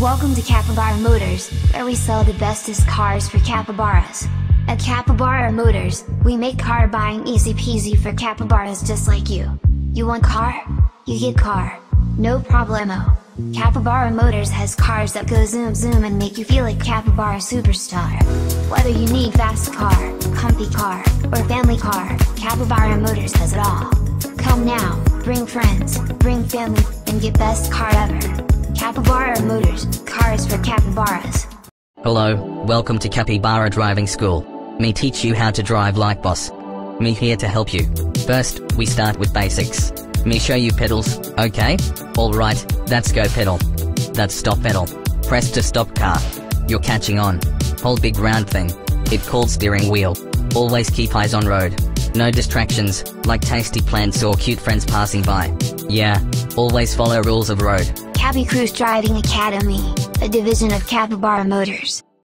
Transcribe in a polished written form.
Welcome to Capybara Motors, where we sell the bestest cars for capybaras. At Capybara Motors, we make car buying easy peasy for capybaras just like you. You want car? You get car. No problemo. Capybara Motors has cars that go zoom zoom and make you feel like capybara superstar. Whether you need fast car, comfy car, or family car, Capybara Motors has it all. Come now, bring friends, bring family, and get best car ever. Capybara Motors, cars for capybaras. Hello, welcome to Capybara Driving School. Me teach you how to drive like boss. Me here to help you. First, we start with basics. Me show you pedals, okay? Alright, that's go pedal. That's stop pedal. Press to stop car. You're catching on. Hold big round thing. It called steering wheel. Always keep eyes on road. No distractions, like tasty plants or cute friends passing by. Yeah, always follow rules of road. CapyCruise Cruise Driving Academy, a division of Capybara Motors.